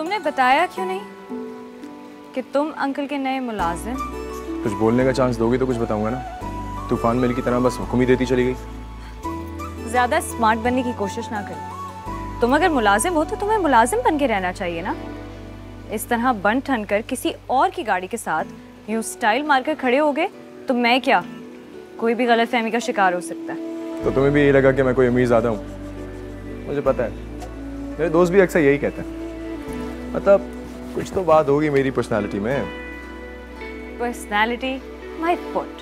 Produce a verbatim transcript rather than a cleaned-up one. तुमने बताया क्यों नहीं कि तुम अंकल के नए मुलाजिम? कुछ बोलने का चांस दोगे तो कुछ बताऊंगा ना। तूफान मेल की तरह बस हुक्म ही देती चली गई। ज्यादा स्मार्ट बनने की कोशिश ना करो। तुम अगर मुलाजिम हो तो तुम्हें मुलाजिम बन के रहना चाहिए ना। इस तरह बन ठन कर किसी और की गाड़ी के साथ यूं स्टाइल मारकर खड़े हो गए तो मैं क्या, कोई भी गलत फहमी का शिकार हो सकता है। तो तुम्हें भी यही लगा कि मैं कोई अमीर ज़्यादा हूँ? मुझे पता है, मेरे दोस्त भी अक्सर यही कहते हैं। मतलब कुछ तो बात होगी मेरी पर्सनालिटी में। पर्सनालिटी? My foot.